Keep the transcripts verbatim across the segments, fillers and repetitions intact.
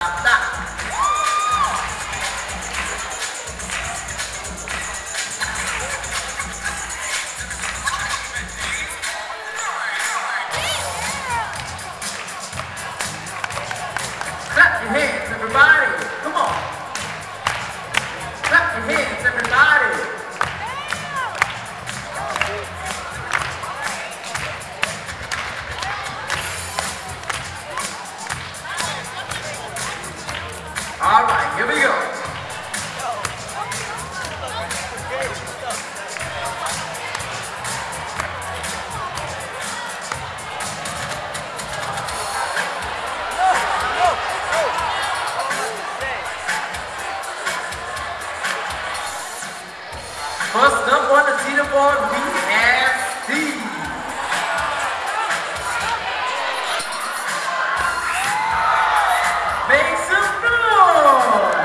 Clap your hands, everybody. Come on. Clap your hands, everybody. All right, here we go. First up on the cheetah board, we have Steve. Make some noise!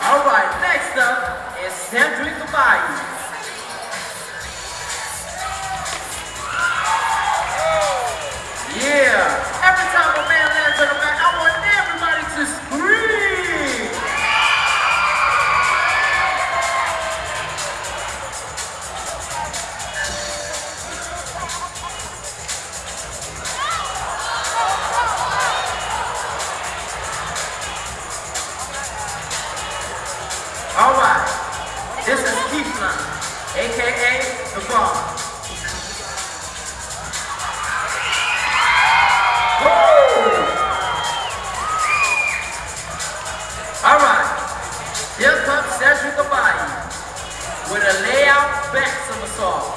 All right, next up is Cedric Abayi. Yeah, every time a man lands on the back, I want everybody to scream. All right, this is Keeflon, A K A The Bomb. Here comes Cedric Abayi with a layout back somersault.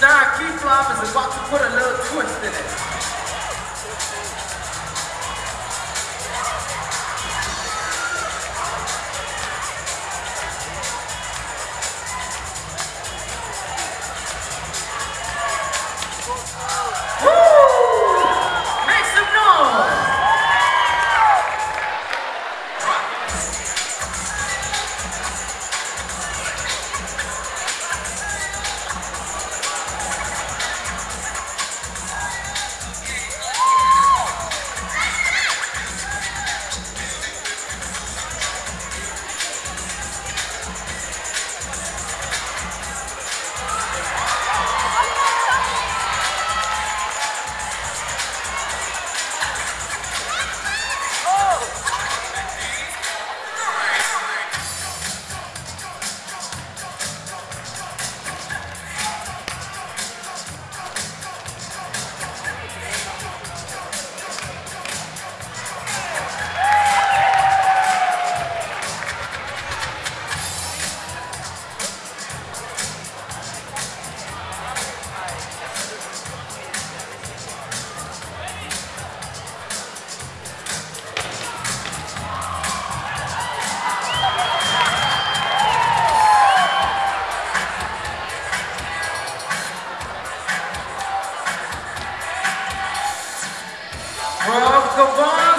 Now Keeflon is about to put a little twist in it. Woo! Make some noise! Come on!